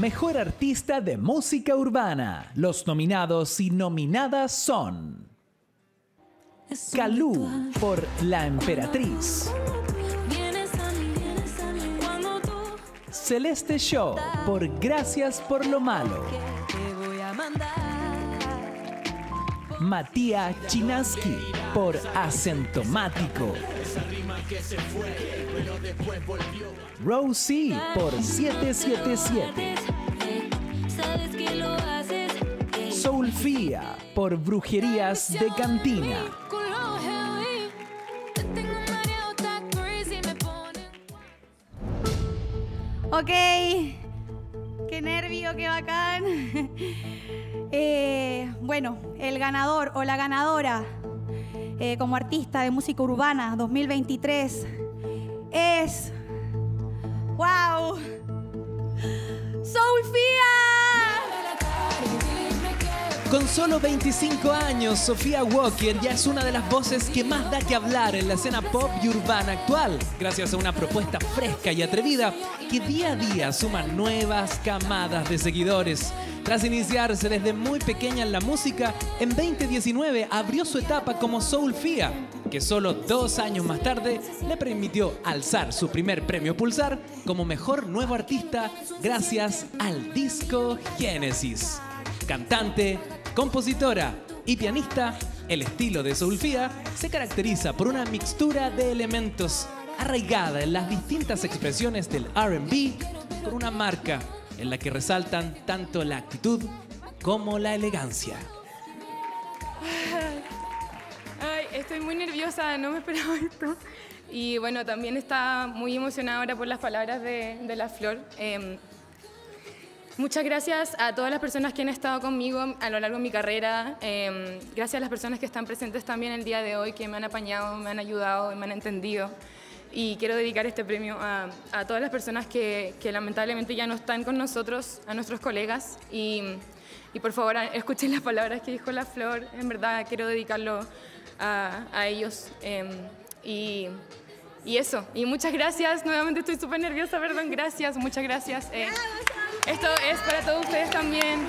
Mejor Artista de Música Urbana. Los nominados y nominadas son... Calú por La Emperatriz. Celeste Show por Gracias por lo Malo. Matías Chinaski por Acentomático. Rosie por 777. Soulfia por Brujerías de Cantina. Ok, qué nervio, qué bacán. Bueno, el ganador o la ganadora como artista de música urbana 2023 es... ¡Wow! ¡Soulfia! Con solo 25 años, Sofía Walker ya es una de las voces que más da que hablar en la escena pop y urbana actual, gracias a una propuesta fresca y atrevida que día a día suma nuevas camadas de seguidores. Tras iniciarse desde muy pequeña en la música, en 2019 abrió su etapa como Soulfia, que solo 2 años más tarde le permitió alzar su primer premio Pulsar como Mejor Nuevo Artista gracias al disco Génesis. Cantante, compositora y pianista, el estilo de Soulfia se caracteriza por una mixtura de elementos arraigada en las distintas expresiones del R&B por una marca en la que resaltan tanto la actitud como la elegancia. Ay, estoy muy nerviosa, no me esperaba esto. Y bueno, también está muy emocionada ahora por las palabras de la Flor. Muchas gracias a todas las personas que han estado conmigo a lo largo de mi carrera. Gracias a las personas que están presentes también el día de hoy, que me han apañado, me han ayudado y me han entendido. Y quiero dedicar este premio a todas las personas que lamentablemente ya no están con nosotros, a nuestros colegas. Y por favor, escuchen las palabras que dijo la Flor. En verdad, quiero dedicarlo a ellos. Y eso. Y muchas gracias. Nuevamente estoy súper nerviosa, perdón. Gracias, muchas gracias. Esto es para todos ustedes también.